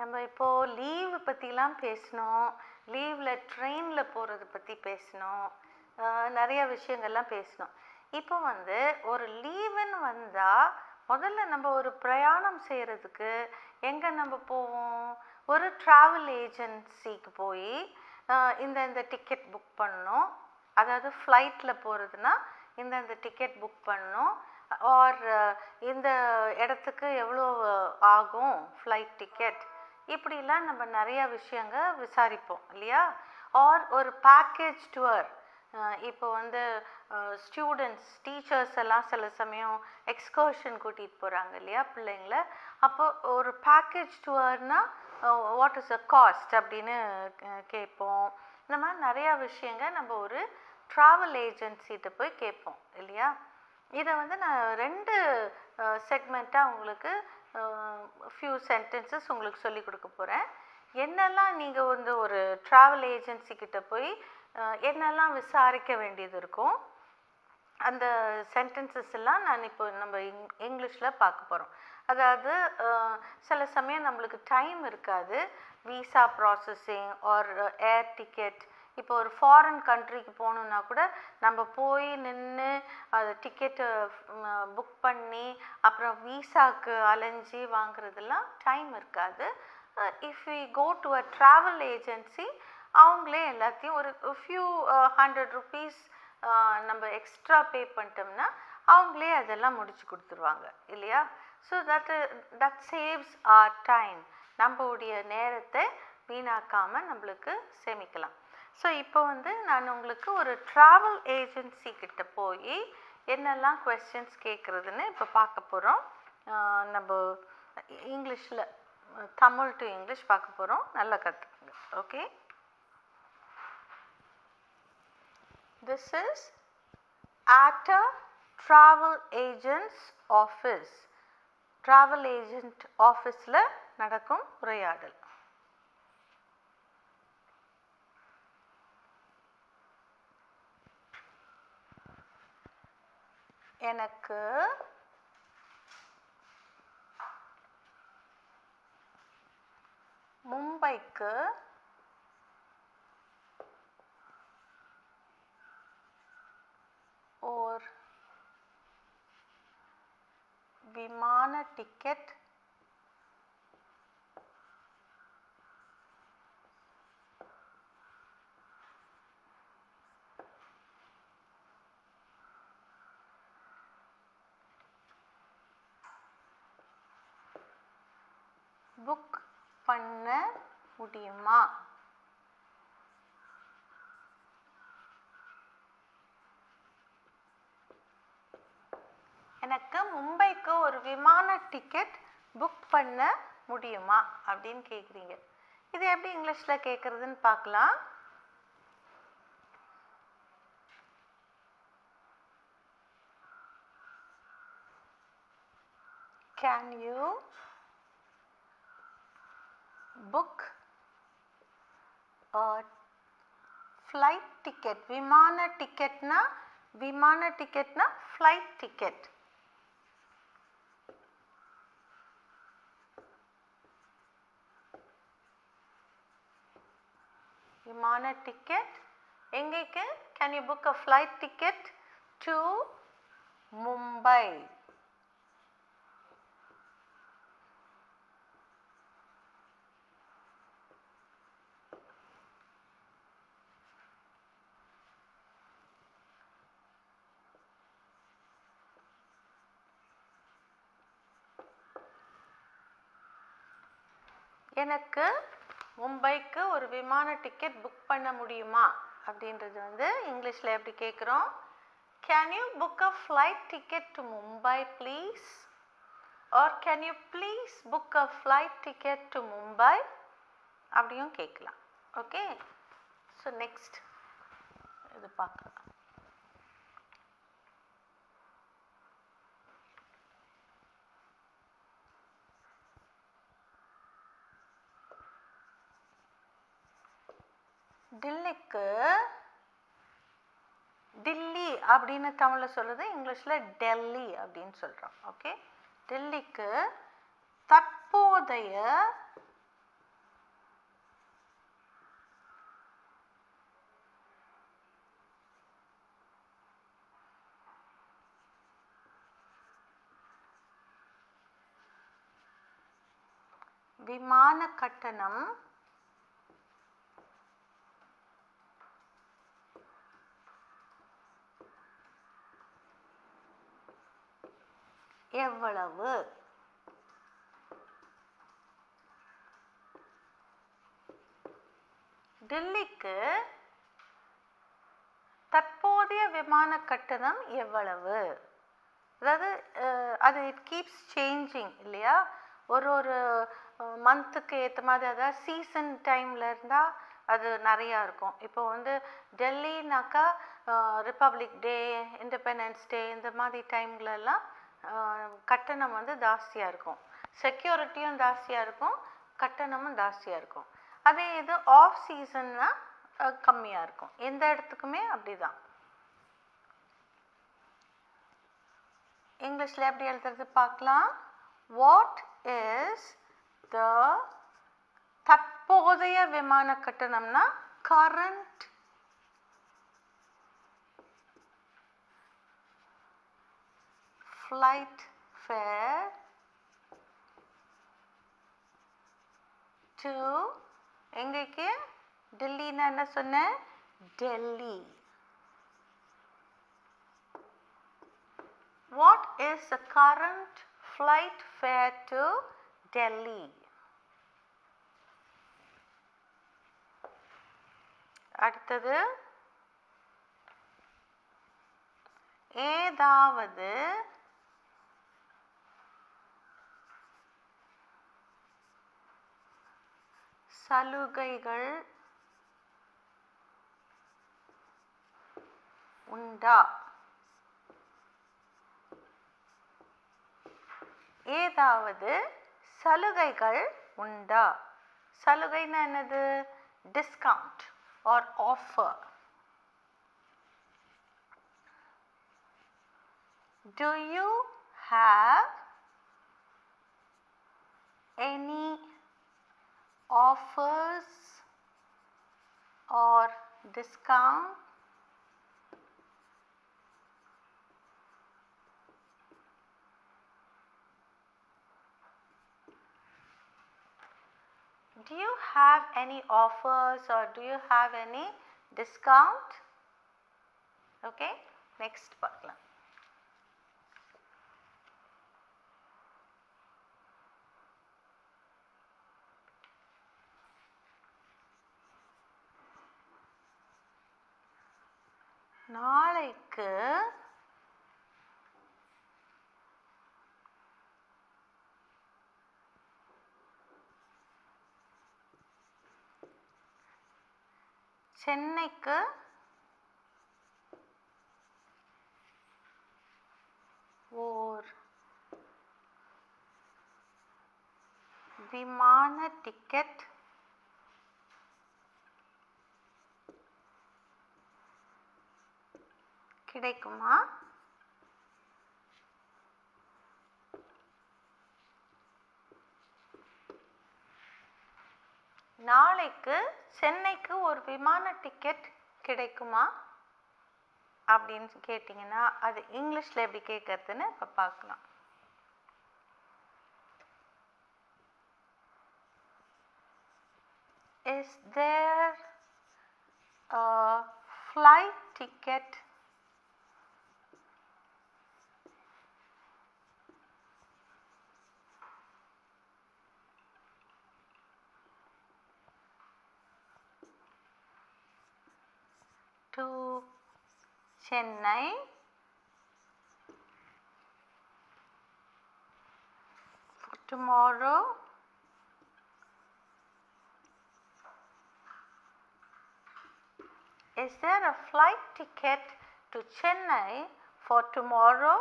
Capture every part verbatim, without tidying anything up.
நம்ம இப்போ லீவ் பத்திலாம் பேசணும், லீவ்ல ட்ரெயின்ல போறது பத்தி பேசணும், நிறைய விஷயங்கள்லாம் பேசணும். இப்போ வந்து ஒரு லீவுன்னு வந்தா முதல்ல நம்ம ஒரு பிரயாணம் செய்யறதுக்கு எங்க நம்ம போவோம்? ஒரு டிராவல் ஏஜென்சிக்கு போய் இந்த இந்த டிக்கெட் புக் பண்ணணும். அதாவது ஃப்ளைட்ல போறதுன்னா இந்த இந்த டிக்கெட் புக் பண்ணணும், ஆர் இந்த இடத்துக்கு எவ்வளோ ஆகும் ஃப்ளைட் டிக்கெட், இப்படிலாம் நம்ம நிறைய விஷயங்க விசாரிப்போம் இல்லையா? ஆர் ஒரு பேக்கேஜ் டூர், இப்போ வந்து ஸ்டூடெண்ட்ஸ் டீச்சர்ஸ் எல்லாம் சில சமயம் எக்ஸ்கர்ஷன் கூட்டிகிட்டு போகிறாங்க இல்லையா பிள்ளைங்கள? அப்போது ஒரு பேக்கேஜ் டூர்னால் வாட் இஸ் அ காஸ்ட் அப்படின்னு கேட்போம். இந்த மாதிரி நிறையா விஷயங்க நம்ம ஒரு ட்ராவல் ஏஜென்சிகிட்ட போய் கேட்போம் இல்லையா? இதை வந்து நான் ரெண்டு செக்மெண்ட்டாக உங்களுக்கு ஃபியூ சென்டென்சஸ் உங்களுக்கு சொல்லி கொடுக்க போகிறேன். என்னெல்லாம் நீங்கள் வந்து ஒரு ட்ராவல் ஏஜென்சிக்கிட்ட போய் என்னெல்லாம் விசாரிக்க வேண்டியது இருக்கும், அந்த சென்டென்சஸ் எல்லாம் நான் இப்போ நம்ம இங் இங்கிலீஷில் பார்க்க போகிறோம். அதாவது சில சமயம் நம்மளுக்கு டைம் இருக்காது, visa processing or air ticket. இப்போ ஒரு ஃபாரின் கண்ட்ரிக்கு போகணுன்னா கூட நம்ம போய் நின்று அது டிக்கெட்டு புக் பண்ணி அப்புறம் வீசாவுக்கு அலைஞ்சி வாங்குறதுலாம் டைம் இருக்காது. If we go to a travel agency அவங்களே எல்லாத்தையும் ஒரு ஃபியூ ஹண்ட்ரட் ருபீஸ் நம்ம எக்ஸ்ட்ரா பே பண்ணிட்டோம்னா அவங்களே அதெல்லாம் முடிச்சு கொடுத்துருவாங்க இல்லையா? So that that saves our time. நம்மளுடைய நேரத்தை வீணாக்காமல் நம்மளுக்கு சேமிக்கலாம். ஸோ இப்போ வந்து நான் உங்களுக்கு ஒரு ட்ராவல் ஏஜென்சிக்கிட்ட போய் என்னெல்லாம் கொஸ்டின்ஸ் கேட்குறதுன்னு இப்போ பார்க்க போகிறோம். நம்ம இங்கிலீஷில் தமிழ் டு இங்கிலீஷ் பார்க்க போகிறோம், நல்லா கற்றுக்குங்க. Okay, this is at a travel agents office. Travel agent ஆஃபீஸில் நடக்கும் உரையாடல். எனக்கு மும்பைக்கு ஓர் விமான டிக்கெட் புக் பண்ண முடியுமா? எனக்கு மும்பைக்கு ஒரு விமான டிக்கெட் புக் பண்ண முடியுமா அப்படின்னு கேட்குறீங்க. இது எப்படி இங்கிலீஷில் கேட்குறதுன்னு பார்க்கலாம். Can you book a flight ticket? விமான டிக்கெட்னா விமான டிக்கெட்னா flight ticket. விமான டிக்கெட் எங்கேக்கு? Can you book a flight ticket to Mumbai? எனக்கு மும்பைக்கு ஒரு விமான டிக்கெட் புக் பண்ண முடியுமா அப்படின்றது வந்து இங்கிலீஷில் எப்படி கேட்குறோம்? Can you book a flight ticket to Mumbai please? Or can you please book a flight ticket to Mumbai அப்படியும் கேட்கலாம். ஓகே, ஸோ நெக்ஸ்ட் இது பார்க்கலாம். டில்லிக்கு டில்லி அப்படின்னு தமிழில் சொல்லுது, இங்கிலீஷில் டெல்லி அப்படின்னு சொல்கிறோம். ஓகே, டில்லிக்கு தற்போதைய விமான கட்டணம் எவ்வளவு? டெல்லிக்கு தற்போதைய விமான கட்டணம் எவ்வளவு? அதாவது அது இட் கீப்ஸ் சேஞ்சிங் இல்லையா? ஒரு ஒரு மந்த்துக்கு ஏற்ற மாதிரி, அதாவது சீசன் டைமில் இருந்தால் அது நிறையா இருக்கும். இப்போ வந்து டெல்லினாக்கா ரிப்பப்ளிக் டே, இண்டிபெண்டன்ஸ் டே, இந்த மாதிரி டைம்லலாம் கட்டணம் வந்து ஜாஸ்தியாக இருக்கும். செக்யூரிட்டியும் ஜாஸ்தியாக இருக்கும், கட்டணமும் ஜாஸ்தியாக இருக்கும். அதே இது ஆஃப் சீசன்னால் கம்மியாக இருக்கும். எந்த இடத்துக்குமே அப்படி தான். இங்கிலீஷில் எப்படி எழுதுறது பார்க்கலாம். வாட் இஸ் த தற்போதைய விமான கட்டணம்னா கரண்ட் flight fare to எங்கேக்கு டெல்லினா என்ன சொன்ன? Delhi. What is the current flight fare to Delhi? அடுத்தது ஏதாவது சலுகைகள் உண்டா? ஏதாவது சலுகைகள் உண்டா? சலுகைனா என்னது? Discount or offer. Do you have any offers or discount do you have any offers or do you have any discount? Okay, next paakalam. நாளைக்கு சென்னைக்கு ஓர் விமான டிக்கெட் கிடைக்குமா? நாளைக்கு சென்னைக்கு ஒரு விமான டிக்கெட் கிடைக்குமா அப்படின்னு கேட்டிங்கன்னா அது இங்கிலீஷில் எப்படி கேட்கறதுன்னு இப்போ பார்க்கலாம். Is there a flight ticket to Chennai for tomorrow is there a flight ticket to Chennai for tomorrow?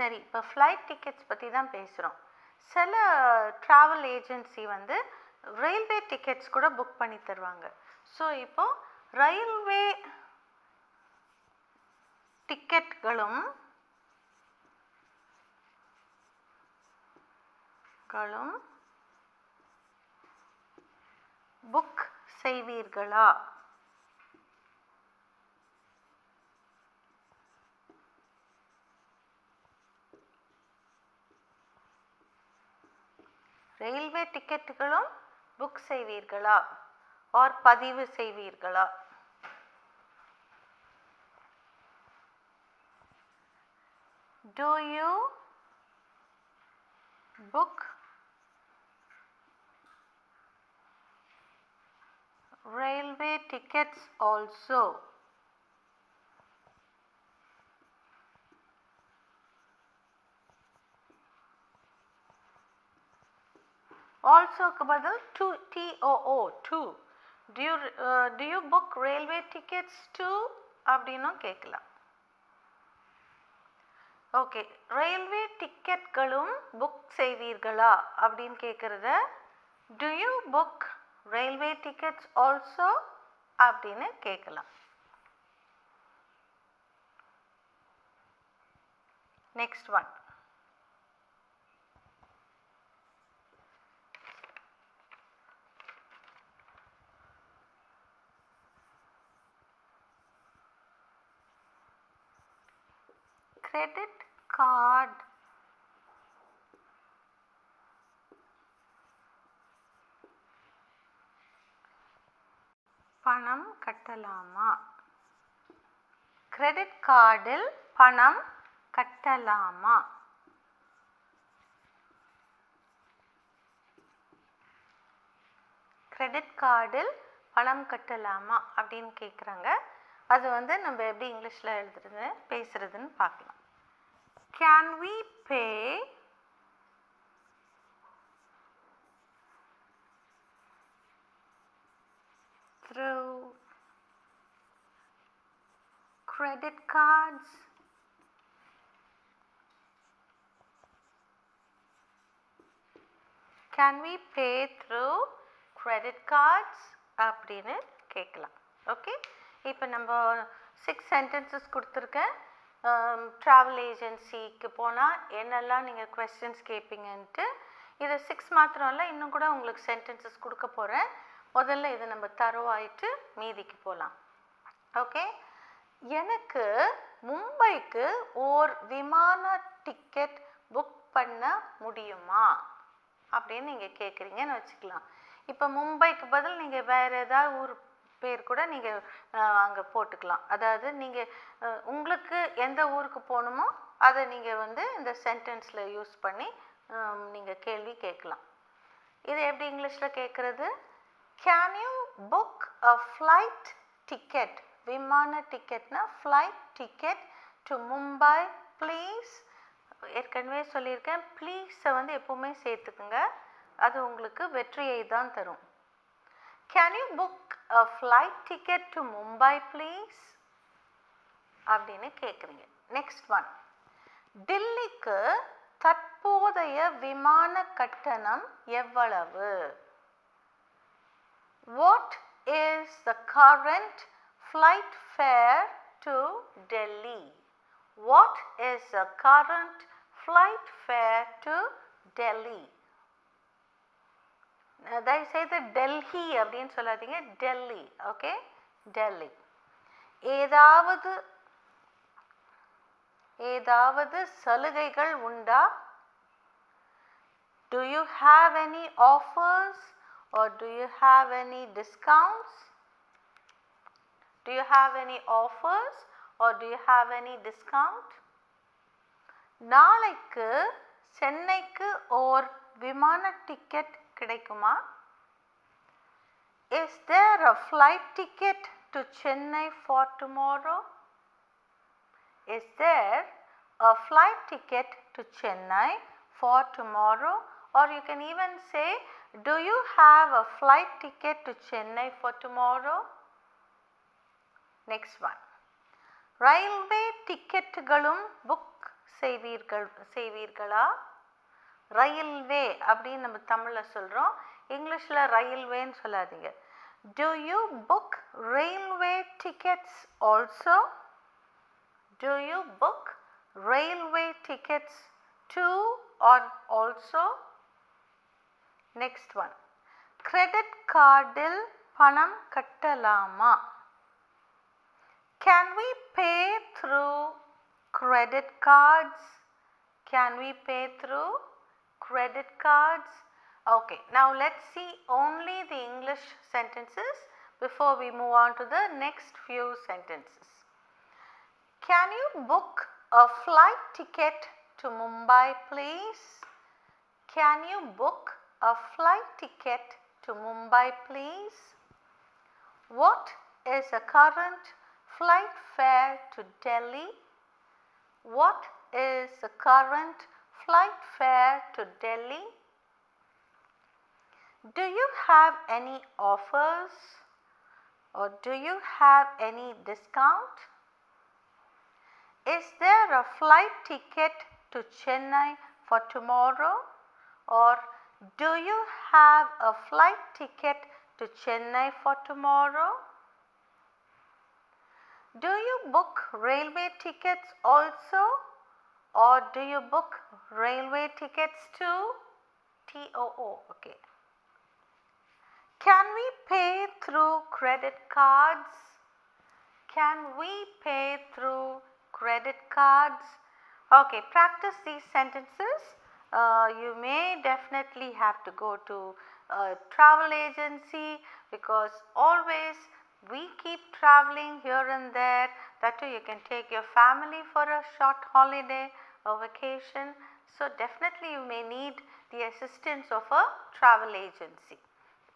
சரி, இப்போ ஃப்ளைட் டிக்கெட்ஸ் பற்றி தான் பேசுகிறோம். சில ட்ராவல் ஏஜென்சி வந்து ரயில்வே டிக்கெட்ஸ் கூட புக் பண்ணி தருவாங்க. ஸோ இப்போது ரயில்வே டிக்கெட்டுகளும் புக் செய்வீர்களா? ரயில்வே டிக்கெட்டுகளும் புக் செய்வீர்களா ஆர் பதிவு செய்வீர்களா? Do you book railway tickets also? Also kabadal to too to do you uh, do you book railway tickets too appadinu kekkalam. Okay, railway ticketgalum book seiveergala appdin kekkrada do you book railway tickets also appdinu kekkalam. Next one, credit card panam kattalama? Credit cardil panam kattalama? Credit cardil panam kattalama அப்படினு கேக்குறாங்க. அது வந்து நம்ம எப்படி இங்கிலீஷ்ல எழுதுறது பேசுறதுன்னு பார்க்கலாம். Can we pay through credit cards? Can we pay through credit cards? அப்படினு கேட்கலாம். ஓகே, இப்போ நம்ம சிக்ஸ் சென்டென்சஸ் கொடுத்துருக்கேன். ட்ராவல் ஏஜென்சிக்கு போனால் என்னெல்லாம் நீங்கள் கொஸ்டின்ஸ் கேட்பீங்கன்ட்டு இது சிக்ஸ் மாத்திரம் இல்லை, இன்னும் கூட உங்களுக்கு சென்டென்சஸ் கொடுக்க போகிறேன். முதல்ல இதை நம்ம தருவாயிட்டு மீதிக்கு போகலாம். ஓகே, எனக்கு மும்பைக்கு ஓர் விமான டிக்கெட் புக் பண்ண முடியுமா அப்படின்னு நீங்கள் கேட்குறீங்கன்னு வச்சுக்கலாம். இப்போ மும்பைக்கு பதில் நீங்கள் வேறு ஏதாவது ஊர் பேர் கூட நீங்கள் அங்கே போட்டுக்கலாம். அதாவது நீங்கள் உங்களுக்கு எந்த ஊருக்கு போகணுமோ அதை நீங்கள் வந்து இந்த சென்டென்ஸில் யூஸ் பண்ணி நீங்கள் கேள்வி கேட்கலாம். இது எப்படி இங்கிலீஷில் கேட்குறது? Can you book a flight ticket, விமான டிக்கெட்னா flight ticket to Mumbai please? ஏற்கனவே சொல்லியிருக்கேன், ப்ளீஸை வந்து எப்போவுமே சேர்த்துக்குங்க, அது உங்களுக்கு வெற்றியை தான் தரும். Can you book a flight ticket to Mumbai please? அப்படினு கேக்குறீங்க. Next one, டெல்லிக்கு தற்போதைய விமான கட்டணம் எவ்வளவு? What is the current flight fare to Delhi? What is the current flight fare to Delhi? தயவு செய்து டெல்லி அப்படின்னு சொல்லாதீங்க, டெல்லி. ஓகே, டெல்லி. ஏதாவது ஏதாவது சலுகைகள் உண்டா? Do you have any offers or do you have any discounts? Do you have any offers or do you have any discount? நாளைக்கு சென்னைக்கு ஓர் விமான டிக்கெட் கிடைக்குமா? Is there a flight ticket to Chennai for tomorrow? Is there a flight ticket to Chennai for tomorrow? Or you can even say, do you have a flight ticket to Chennai for tomorrow? Next one, railway ticketgalum book செய்வீர்கள் செய்வீர்களா? Railway அப்படின்னு நம்ம தமிழில் சொல்கிறோம், இங்கிலீஷில் ரயில்வேன்னு சொல்லாதீங்க. Do you book railway tickets also? Do you book railway tickets to or also? Next one, credit cardil Panam kattalama. Can we pay through credit cards? Can we pay through credit cards? Okay, now let's see only the English sentences before we move on to the next few sentences. Can you book a flight ticket to Mumbai, please? Can you book a flight ticket to Mumbai, please? What is the current flight fare to Delhi? What is the current flight fare to Delhi? Do you have any offers or do you have any discount? Is there a flight ticket to Chennai for tomorrow, or do you have a flight ticket to Chennai for tomorrow? Do you book railway tickets also, or do you book railway tickets too? T O O, okay. Can we pay through credit cards? Can we pay through credit cards? Okay, practice these sentences. Uh, you may definitely have to go to a travel agency because always we keep traveling here and there. That too, you can take your family for a short holiday or vacation. So, definitely you may need the assistance of a travel agency.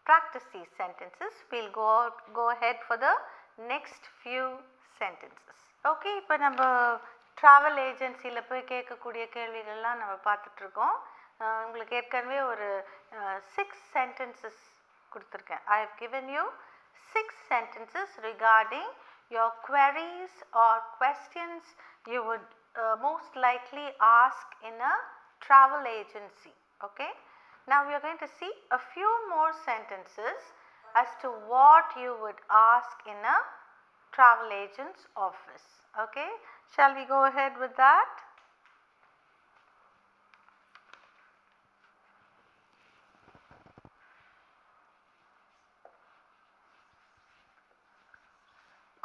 Practice these sentences. We'll go out, go ahead for the next few sentences. Okay, இப்ப நம்ம travel agencyல போய் கேட்கக்கூடிய கேள்விகள் எல்லாம் நம்ம பார்த்துட்டு இருக்கோம். உங்களுக்கு ஏற்கனவே ஒரு six sentences கொடுத்திருக்கேன். I have given you six sentences regarding your queries or questions you would uh, most likely ask in a travel agency. Okay. Now, we are going to see a few more sentences as to what you would ask in a travel agent's office. Okay, shall we go ahead with that?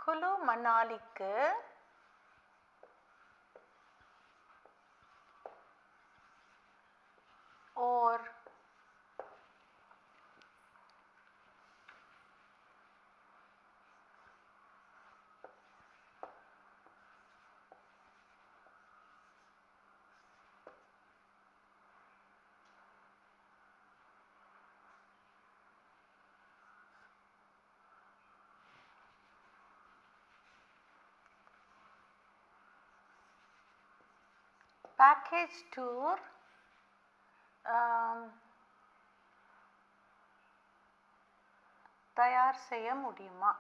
Kulu Manalikku or package tour um, தயார் செய்ய முடியுமா?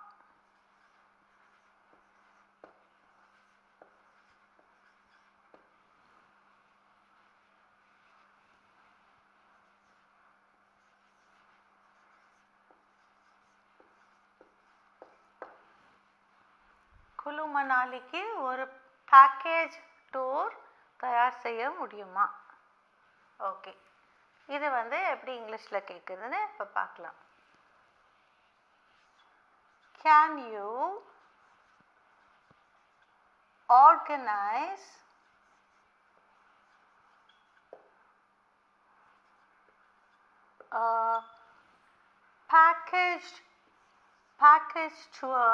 குலு மணாலிக்கு ஒரு package tour தயார் செய்ய முடியுமா? Okay, இது வந்து எப்படி இங்கிலீஷ்ல கேக்குதுன்னு இப்ப பார்க்கலாம். Can you organize a packaged package tour?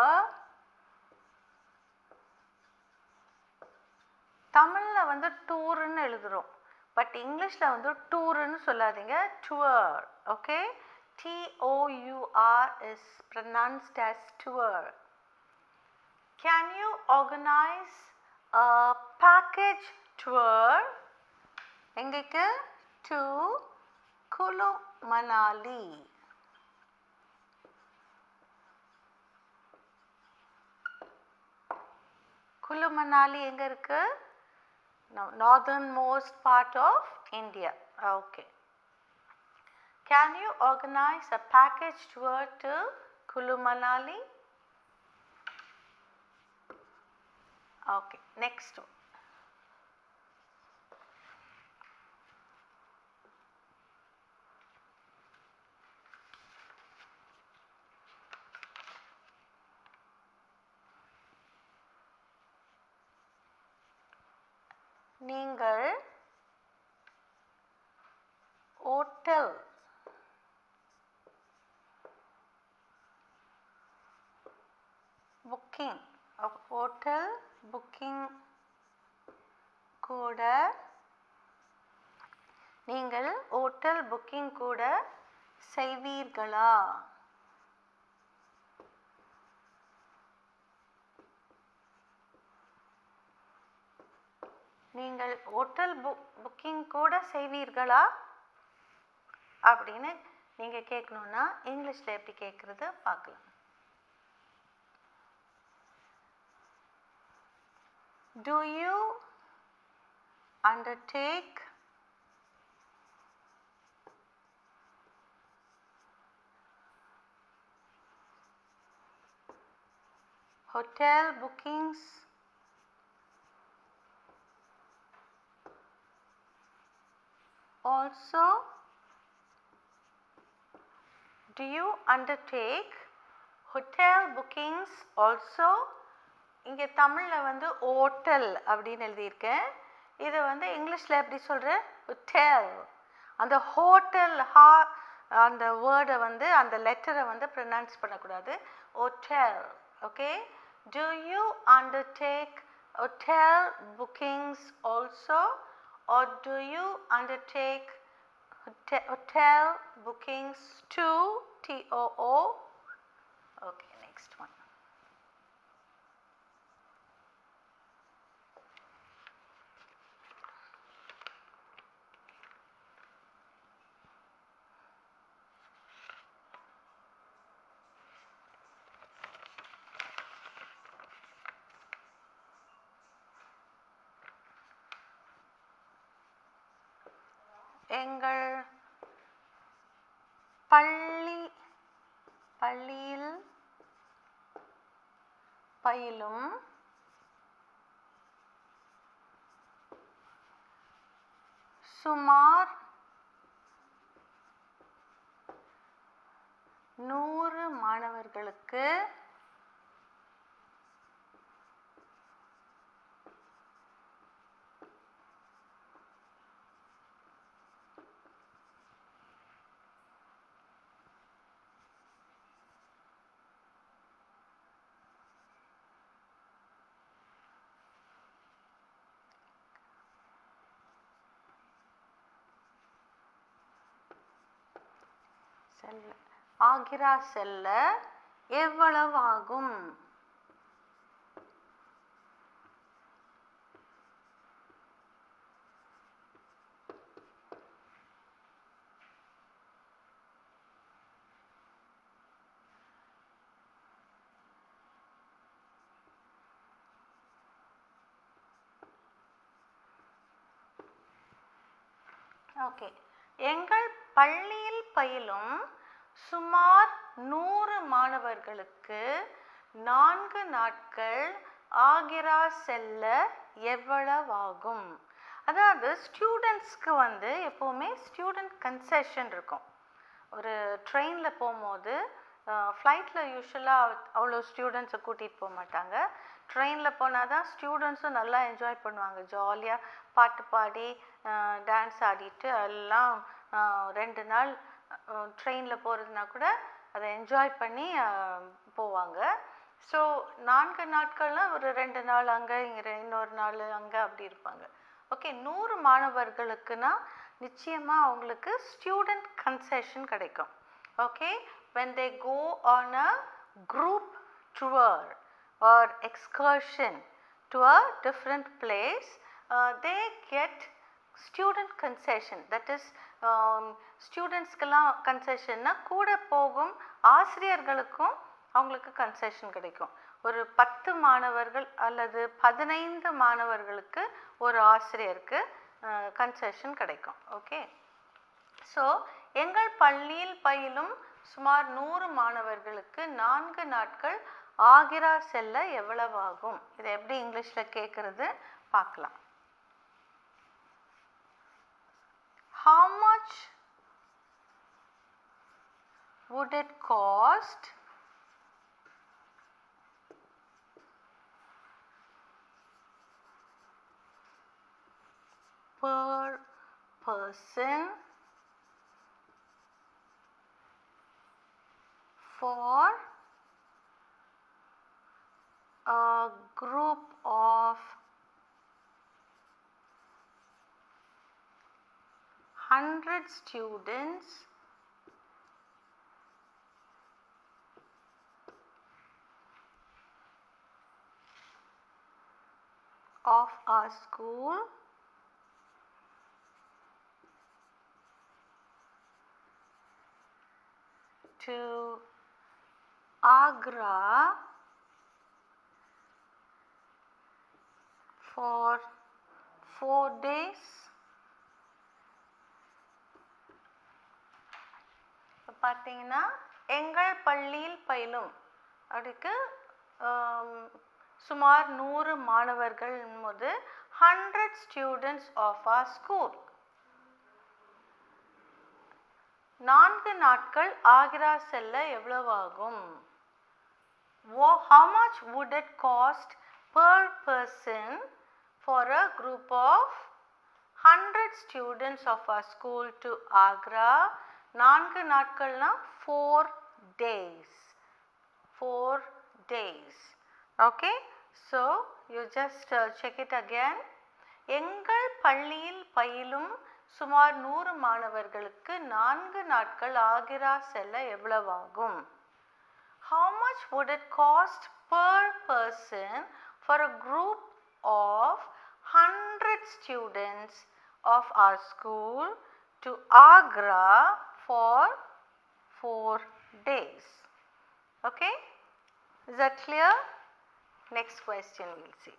தமிழ்ல வந்து டூர்னு எழுதுறோம், பட் இங்கிலீஷ்ல வந்து டூர்னு சொல்லாதீங்க, tour. Okay, T O U R is pronounced as tour. Can you organize a package tour? எங்கக்கு? To Kulu Manali. Kulu Manali எங்க இருக்கு? Now, northernmost part of India. Okay. Can you organize a package tour to Kulu Manali? Okay, next one. நீங்கள் hotel booking hotel booking கூட நீங்கள் hotel booking கூட செய்வீர்களா? நீங்கள் hotel booking கூட செய்வீர்களா அப்படினு நீங்க கேக்கணும்னா இங்கிலீஷ்ல எப்படி கேக்குறது பார்க்கலாம். Do you undertake hotel bookings also? Do you undertake hotel bookings also? இங்க தமிழ்ல வந்து ஹோட்டல் அப்படினு எழுதி இருக்கேன். இது வந்து இங்கிலீஷ்ல எப்படி சொல்றே? hotel. அந்த ஹோட்டல் அந்த வேர்ட வந்து அந்த லெட்டரை வந்து pronounce பண்ண கூடாது. hotel. Okay? Do you undertake hotel bookings also, or do you undertake hotel bookings too? T O O. Okay, next one. எங்கள் பள்ளி பள்ளியில் பயிலும் சுமார் நூறு மாணவர்களுக்கு ஆக்ரா செல்ல எவ்வளவாகும்? ஓகே, எங்கள் பள்ளியில் பயிலும் சுமார் நூறு மாணவர்களுக்கு நான்கு நாட்கள் ஆக்ரா செல்ல எவ்வளவாகும்? அதாவது ஸ்டூடெண்ட்ஸ்க்கு வந்து எப்போவுமே ஸ்டூடெண்ட் கன்செஷன் இருக்கும். ஒரு ட்ரெயினில் போகும்போது ஃப்ளைட்டில் யூஸ்வலாக அவ்வளோ ஸ்டூடெண்ட்ஸை கூட்டிகிட்டு போக மாட்டாங்க. ட்ரெயினில் போனால் தான் ஸ்டூடெண்ட்ஸும் நல்லா என்ஜாய் பண்ணுவாங்க. ஜாலியாக பாட்டு பாடி டான்ஸ் ஆடிட்டு எல்லாம் ரெண்டு நாள் ட்ரெயினில் போகிறதுனா கூட அதை என்ஜாய் பண்ணி போவாங்க. ஸோ நான்கு நாட்கள்லாம் ஒரு ரெண்டு நாள் அங்கே இங்கே இன்னொரு நாள் அங்கே அப்படி இருப்பாங்க. ஓகே, நூறு மாணவர்களுக்குன்னா நிச்சயமாக அவங்களுக்கு ஸ்டூடெண்ட் கன்செஷன் கிடைக்கும். Okay, when they go on a group tour or excursion to a different place, uh, they get student concession. That is, ஸ்டூடெண்ட்ஸ்க்கெல்லாம் கன்செஷன்னா கூட போகும் ஆசிரியர்களுக்கும் அவங்களுக்கு கன்செஷன் கிடைக்கும். ஒரு பத்து மாணவர்கள் அல்லது பதினைந்து மாணவர்களுக்கு ஒரு ஆசிரியருக்கு கன்செஷன் கிடைக்கும். ஓகே, ஸோ எங்கள் பள்ளியில் பயிலும் சுமார் நூறு மாணவர்களுக்கு நான்கு நாட்கள் ஆக்ரா செல்ல எவ்வளவாகும்? இதை எப்படி இங்கிலீஷில் கேட்குறது பார்க்கலாம். How much would it cost per person for a group of one hundred students of a school to Agra for four days. பார்த்தீங்கன்னா எங்கள் பள்ளியில் பயிலும் அதுக்கு சுமார் நூறு மாணவர்கள் போது hundred students of our school நான்கு நாட்கள் ஆக்ரா செல்ல எவ்வளவாகும்? How much would it cost per person for a group of one hundred students of our school to Agra? நான்கு நாட்கள்னா four days. Four days. Okay. So, you just uh, check it again. எங்கள் பள்ளியில் பயிலும் சுமார் நூறு மாணவர்களுக்கு நான்கு நாட்கள் ஆக்ரா செல்ல எவ்வளவாகும்? How much would it cost per person for a group of one hundred students of our school to Agra for four days? Okay, is that clear? Next question we will see.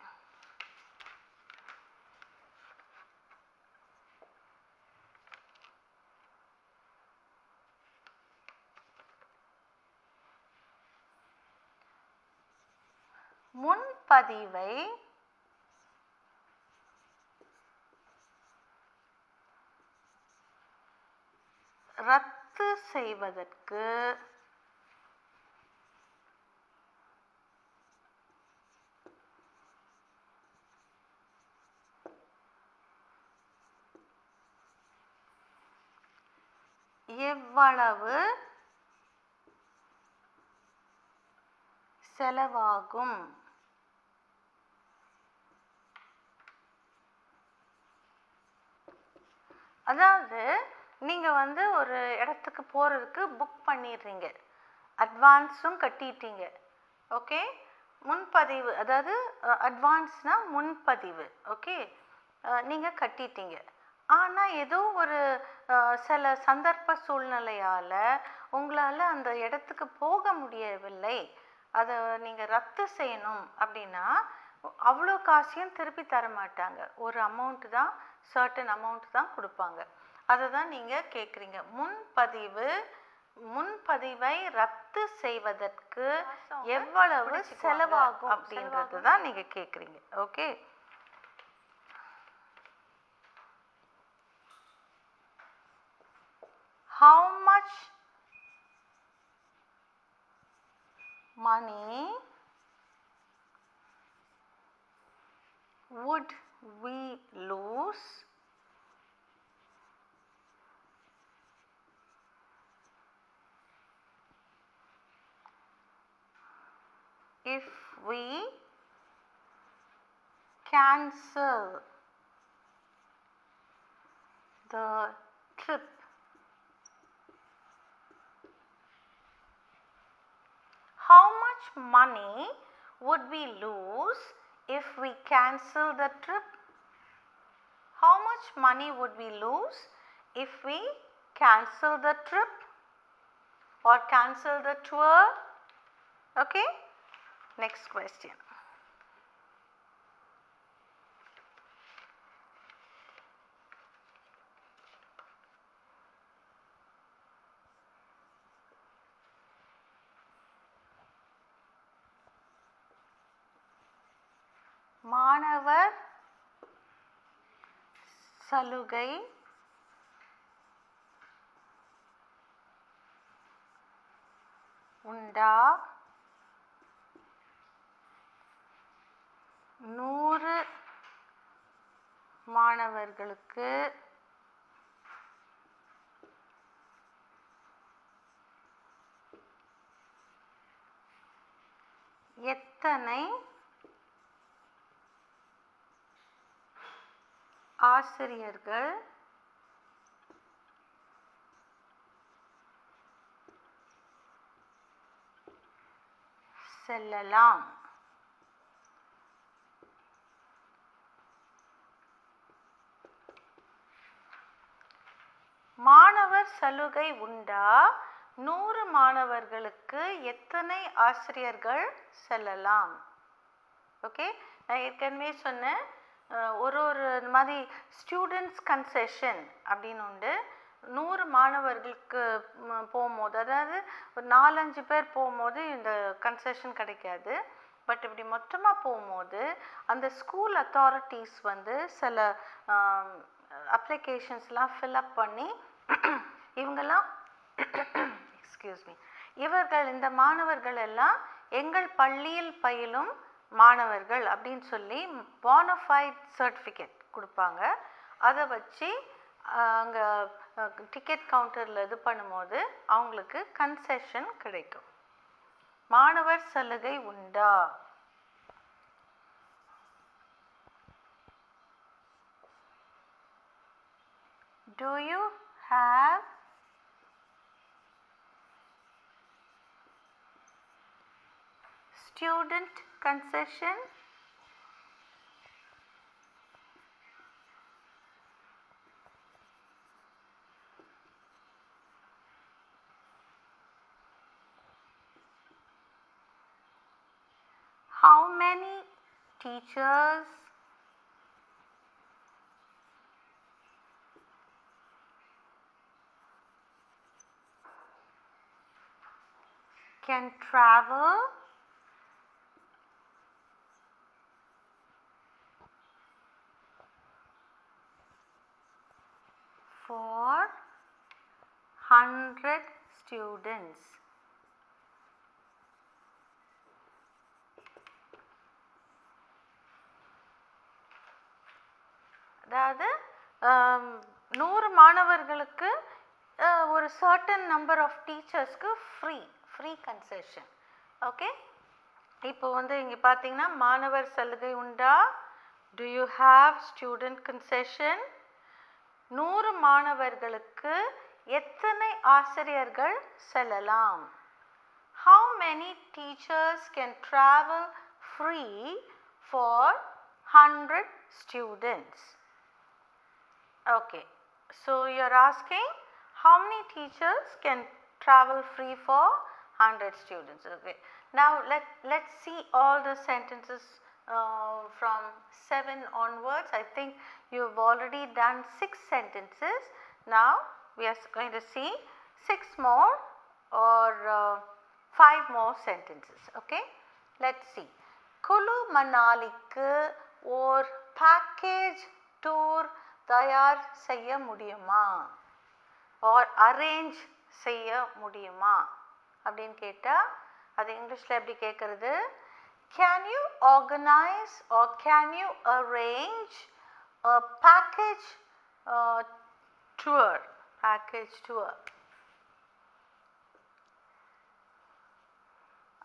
முன்பதிவை ரத்து செய்வதற்கு எவ்வளவு செலவாகும்? அதாவது நீங்கள் வந்து ஒரு இடத்துக்கு போகிறதுக்கு புக் பண்ணிடுறீங்க, அட்வான்ஸும் கட்டிட்டீங்க. ஓகே, முன்பதிவு, அதாவது அட்வான்ஸ்னால் முன்பதிவு. ஓகே, நீங்கள் கட்டிட்டீங்க. ஆனால் ஏதோ ஒரு சில சந்தர்ப்ப சூழ்நிலையால் உங்களால் அந்த இடத்துக்கு போக முடியவில்லை, அதை நீங்கள் ரத்து செய்யணும் அப்படின்னா அவ்வளோ காசையும் திருப்பி தர மாட்டாங்க. ஒரு அமௌண்ட்டு தான், சர்டன் அமௌண்ட் தான் கொடுப்பாங்க. அதை தான் நீங்கள் கேட்குறீங்க. முன்பதிவு முன்பதிவை ரத்து செய்வதற்கு எவ்வளவு செலவாகும் அப்படின்றது தான் நீங்கள் கேட்குறீங்க. Okay, how much money would we lose if we cancel the trip? How much money would we lose if we cancel the trip? How much money would we lose if we cancel the trip or cancel the tour? Okay, next question. மாணவர் சலுகை உண்டா? நூறு மாணவர்களுக்கு எத்தனை ஆசிரியர்கள் செல்லலாம் மாணவர் சலுகை உண்டா நூறு மாணவர்களுக்கு எத்தனை ஆசிரியர்கள் செல்லலாம் ஓகே நான் ஏற்கனவே சொன்னேன் ஒரு ஒரு மாதிரி ஸ்டூடண்ட்ஸ் கன்செஷன் அப்படினு உண்டு நூறு மாணவர்களுக்கு போகும்போது அதாவது ஒரு நாலஞ்சு பேர் போகும்போது இந்த கன்செஷன் கிடைக்காது பட் இப்படி மொத்தமாக போகும்போது அந்த ஸ்கூல் அத்தாரிட்டிஸ் வந்து சில அப்ளிகேஷன்ஸ்லாம் ஃபில்அப் பண்ணி இவங்கெல்லாம் எக்ஸ்கியூஸ் மீ இவர்கள் இந்த மாணவர்கள் எல்லாம் எங்கள் பள்ளியில் பயிலும் மாணவர்கள் அப்படின்னு சொல்லி போனஃபைட் சர்டிஃபிகேட் கொடுப்பாங்க அதை வச்சு அங்கே டிக்கெட் கவுண்டரில் இது பண்ணும்போது அவங்களுக்கு கன்செஷன் கிடைக்கும் மாணவர் சலுகை உண்டா Do you have student concession? How many teachers can travel for one hundred students. அதாவது நூறு மாணவர்களுக்கு ஒரு சர்டன் நம்பர் ஆஃப் டீச்சர்ஸ்க்கு ஃப்ரீ ஃப்ரீ கன்செஷன் ஓகே இப்போ வந்து இங்கே பார்த்தீங்கன்னா மாணவர் சலுகை உண்டா do you have student concession நூறு மாணவர்களுக்கு எத்தனை ஆசிரியர்கள் செல்லலாம் how many teachers can travel free for hundred students okay so you're asking how many teachers can travel free for one hundred students okay now let let's see all the sentences uh, from seven onwards I think you have already done six sentences now we are going to see six more or uh, five more sentences okay let's see Kulu Manalikku or package tour tayar seiya mudiyuma or arrange seiya mudiyuma அப்படினு கேட்டா அது இங்கிலீஷ்ல எப்படி கேக்குறது can you organize or can you arrange a package uh, tour package tour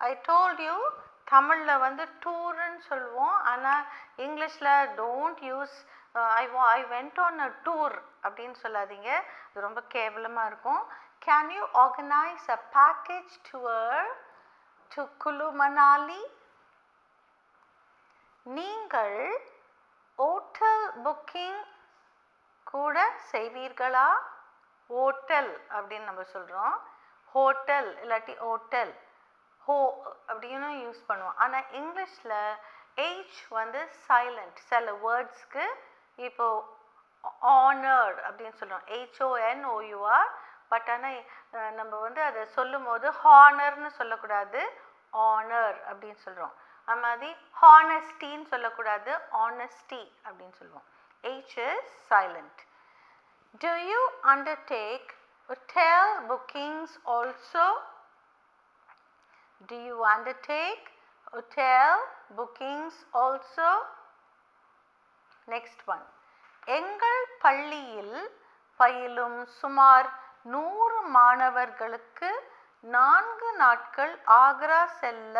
I told you தமிழ்ல வந்து டூர்னு சொல்வோம் ஆனா இங்கிலீஷ்ல don't use uh, I I went on a tour அப்படினு சொல்லாதீங்க அது ரொம்ப கேவலமா இருக்கும் Can you organize a package tour to Kulu Manali? நீங்கள் hotel booking கூட செய்வீர்களா? Hotel அப்படின் நம்ம சொல்கிறோம். Hotel இல்லாட்டி hotel. Ho அப்படின்னு யூஸ் பண்ணுவோம். ஆனா இங்கிலீஷ்ல H வந்து silent. சில வேர்ட்ஸ்க்கு இப்போ honor அப்படின் சொல்கிறோம். H O N O U R but ஆனால் நம்ம வந்து அதை சொல்லும் போது ஹானர்னு சொல்லக்கூடாது ஆனர் அப்படின்னு சொல்கிறோம் அது மாதிரி ஹானஸ்டின்னு சொல்லக்கூடாது ஆனஸ்டி அப்படின்னு சொல்லுவோம் H is silent. Do you undertake hotel bookings also? Do you undertake hotel bookings also? Next one. எங்கள் பள்ளியில் பயிலும் சுமார் நூறு மாணவர்களுக்கு நான்கு நாட்கள் ஆக்ரா செல்ல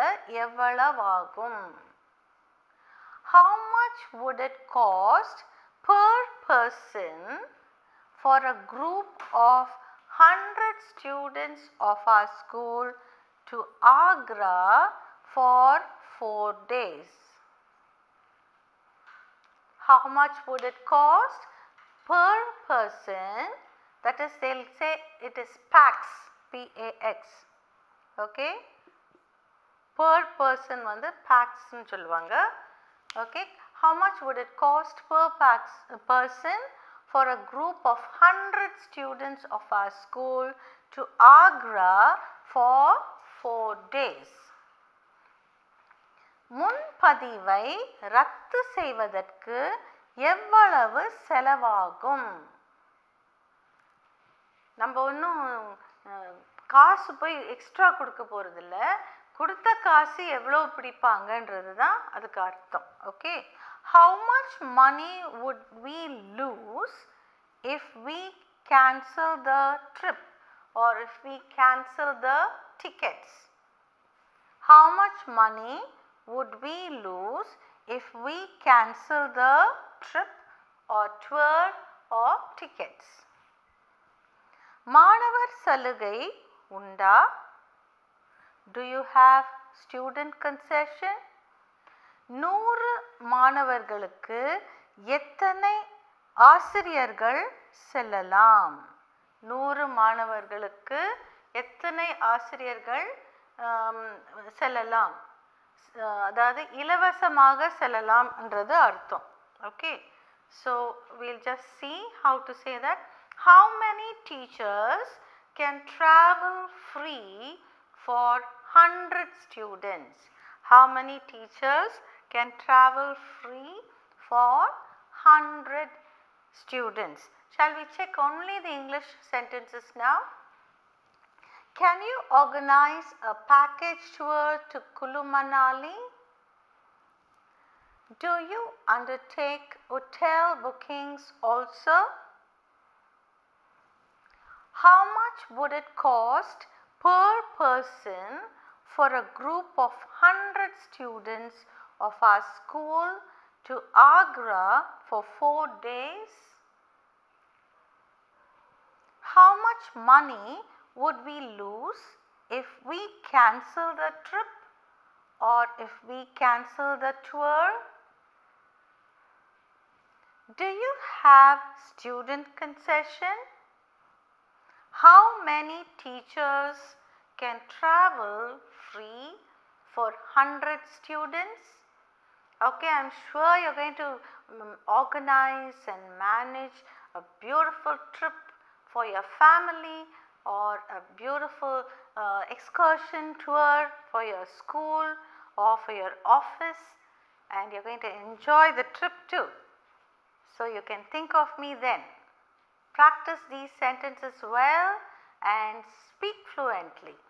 எவ்வளவாகும்? How much would it cost per person for a group of one hundred students of our school to Agra for four days? How much would it cost per person? That is, they will say it is pax, P A X, okay, per person vandu pax nu solvanga. Okay, how much would it cost per pax, person for a group of one hundred students of our school to Agra for four days? முன்பதிவை ரத்து செய்வதற்கு எவ்வளவு செலவாகும்? நம்ம ஒன்றும் காசு போய் extra கொடுக்க போகிறதில்ல, கொடுத்த காசு எவ்வளோ பிடிப்பாங்கன்றது தான் அதுக்கு அர்த்தம். Okay, how much money would we lose if we cancel the trip or if we cancel the tickets? How much money would we lose if we cancel the trip or tour or tickets? மாணவர் சலுகை உண்டா? Do you have student concession? நூறு மாணவர்களுக்கு எத்தனை ஆசிரியர்கள் செல்லலாம்? நூறு மாணவர்களுக்கு எத்தனை ஆசிரியர்கள் செல்லலாம்? அதாவது இலவசமாக செல்லலாம்ன்றது அர்த்தம். Okay, so we'll just see how to say that. How many teachers can travel free for one hundred students? How many teachers can travel free for one hundred students? Shall we check only the English sentences now? Can you organize a package tour to Kulu Manali? Do you undertake hotel bookings also? How much would it cost per person for a group of one hundred students of our school to Agra for four days? How much money would we lose if we cancel the trip or if we cancel the tour? Do you have student concession? How many teachers can travel free for one hundred students? Okay, I am sure you are going to um, organize and manage a beautiful trip for your family or a beautiful uh, excursion tour for your school or for your office, and you are going to enjoy the trip too. So, you can think of me then. Practice these sentences well and speak fluently.